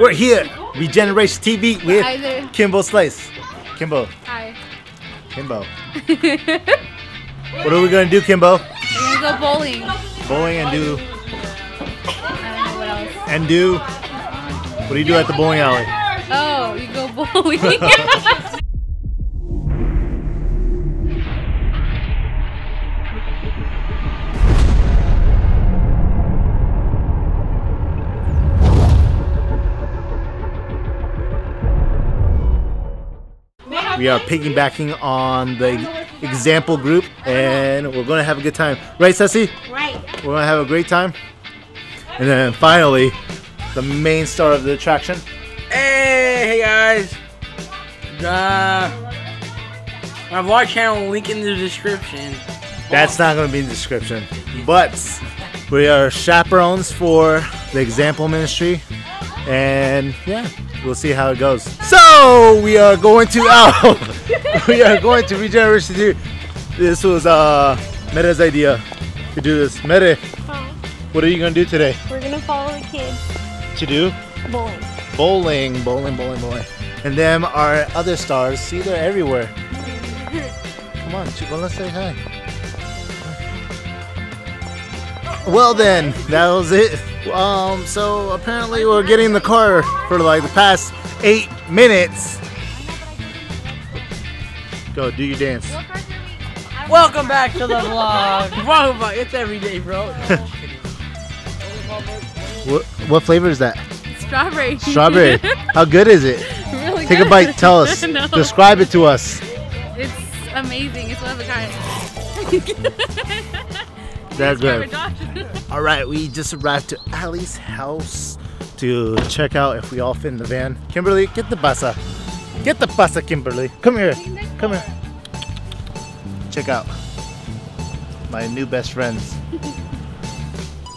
We're here, Regeneration TV with Kimbo Slice. Kimbo. Hi. Kimbo. What are we gonna do, Kimbo? We're gonna go bowling. Bowling and do. I don't know what else. And do. What do you do at the bowling alley? Oh, you go bowling. We are piggybacking on the example group, and we're going to have a good time. Right, Ceci? Right. We're going to have a great time. And then finally, the main star of the attraction. Hey guys! My vlog channel link in the description. That's not going to be in the description. But we are chaperones for the example ministry. And yeah, we'll see how it goes. So we are going to Regeneration TV. This was Mere's idea to do this. Mere, what are you gonna do today? We're gonna follow the kids. To do? Bowling. Bowling, bowling, bowling, bowling. And then our other stars, see, they're everywhere. Come on, Chico, let's say hi. Well then, that was it. So apparently we're getting in the car for like the past 8 minutes. Go do your dance. Welcome back to the vlog. It's every day, bro. What flavor is that? Strawberry. Strawberry. How good is it? Really Take good. A bite. Tell us. No. Describe it to us. It's amazing. It's one of a kind. That's great. Alright, we just arrived to Ali's house to check out if we all fit in the van. Kimberly, get the basa. Get the basa, Kimberly. Come here. Come here. Check out my new best friends.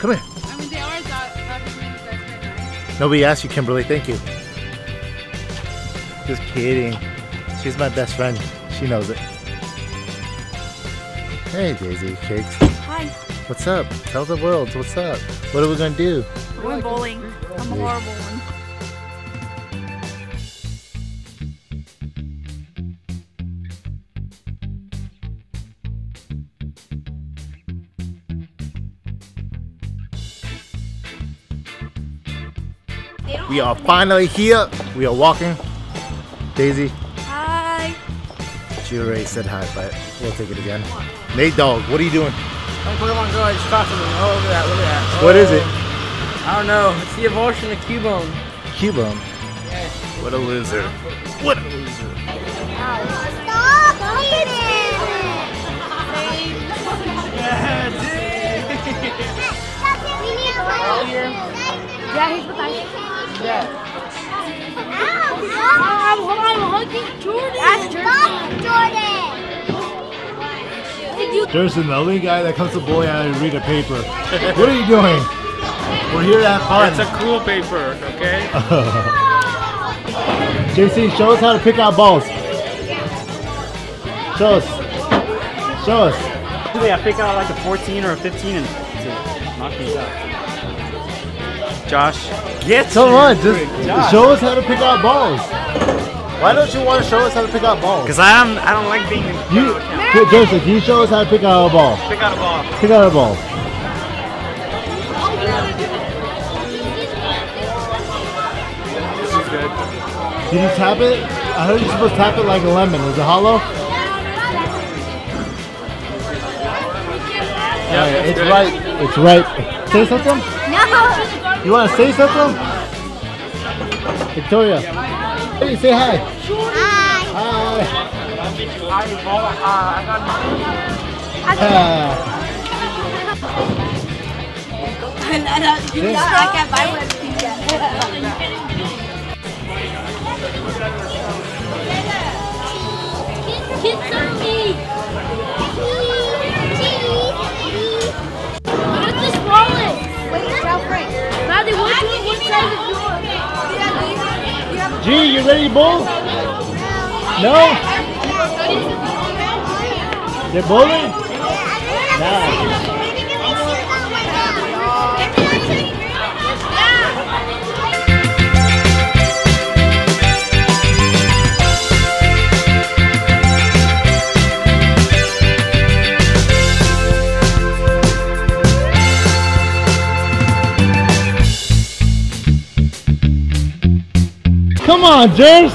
Come here. I mean, they are Dr. Kim's best friend, right? Nobody asked you, Kimberly. Thank you. Just kidding. She's my best friend. She knows it. Hey, Daisy Cakes. Hi. What's up? Tell the world what's up. What are we gonna do? We're going bowling. I'm a horrible one. We are finally here. We are walking. Daisy. Hi. She already said hi, but we'll take it again. Nate Dog, what are you doing? I'm putting on go, I just caught something. Oh, look at that, look at that. Oh. What is it? I don't know. It's the evolution of Q-Bone. Q-Bone? Yeah. What a loser. What a loser. Stop eating! Yeah, he's with us. Yeah. I'm hugging Jordan. That's Jordan. Jerson, the only guy that comes to bowling out and read a paper. What are you doing? We're here to have fun. It's a cool paper, okay? JC, show us how to pick out balls. Show us. Show us. Usually I pick out like a 14 or a 15 and knock these out. Josh. Get Come on, just show us how to pick out balls. Why don't you want to show us how to pick out balls? Because I don't like being in the Joseph, can you show us how to pick out a ball? Pick out a ball. Pick out a ball. This is good. Did you tap it? I heard you're supposed to tap it like a lemon. Is it hollow? Yeah, it's good. Right. It's right. Say something? No. You want to say something? Victoria. Hey, say hi. Hi. Hi. What's this wallet? Wait, it's about right. Bradley, what Gee, you ready to bowl? No? They're bowling? Nice. Come on, Jers.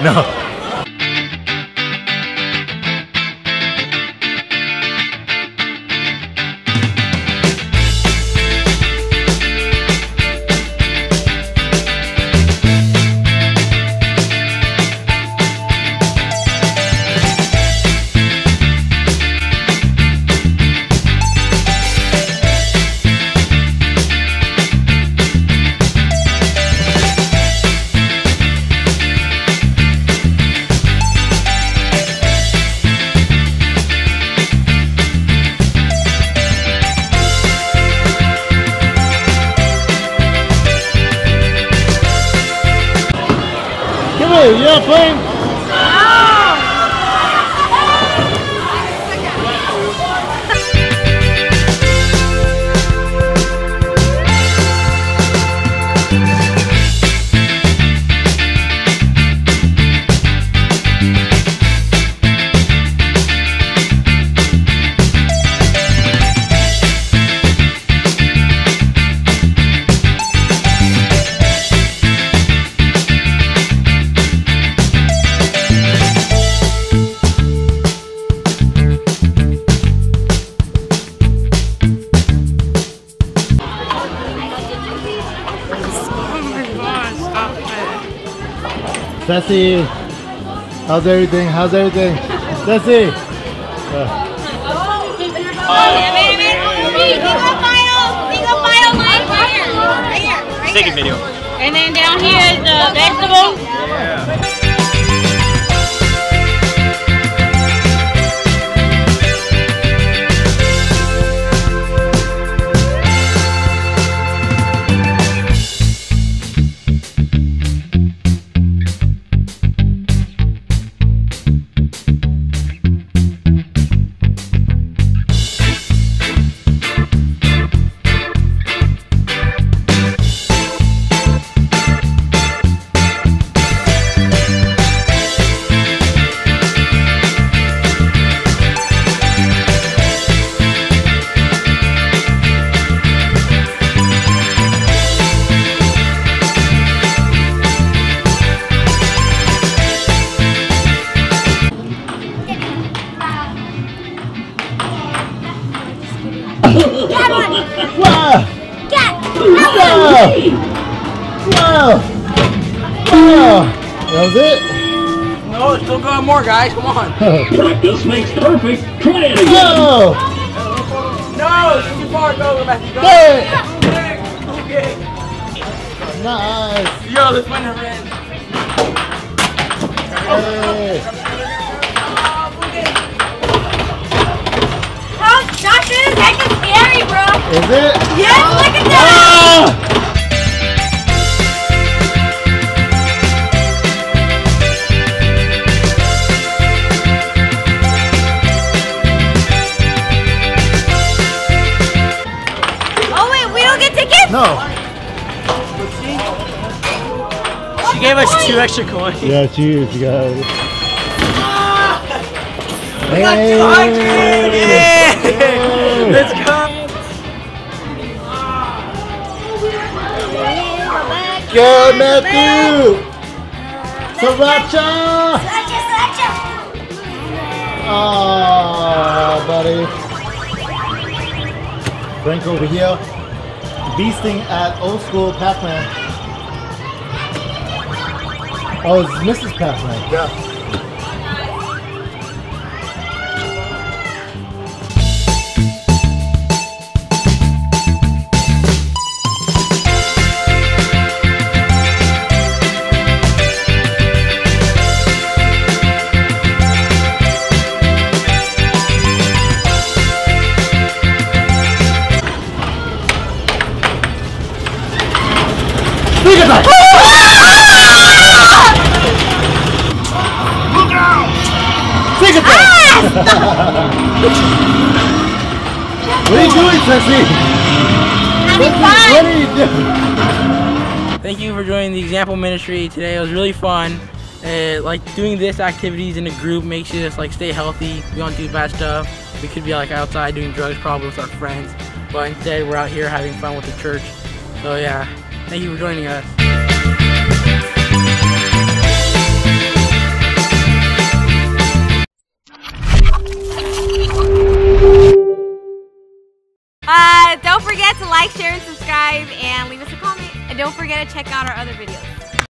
No. You're not playing? No! Sassy, how's everything? How's everything? Sassy! Right here. Take a video. And then down here is the vegetables. Yeah. That was it? No, it's still got more, guys. Come on. Practice makes perfect. Try it again. No! No, it's too far. Go back. Go back. Okay. Nice. Yo, let's win the red. Hey. Oh, Josh, this is heck of scary, bro. Is it? Yes, look at that. Ah. No. She gave us 2 extra coins. Yeah, cheers, you guys. We got 200! Hey. Let's go! Go, Matthew! Sriracha! Aw, buddy. Frank over here. Beasting at old school Pac-Man. Oh, it's Mrs. Pac-Man. Yeah. Tracy! What are you doing? Thank you for joining the Example Ministry today. It was really fun. Like doing this activities in a group makes you just like stay healthy. We don't do bad stuff. We could be like outside doing drugs probably with our friends, but instead we're out here having fun with the church. So yeah, thank you for joining us. Don't forget to like, share, and subscribe, and leave us a comment. And don't forget to check out our other videos.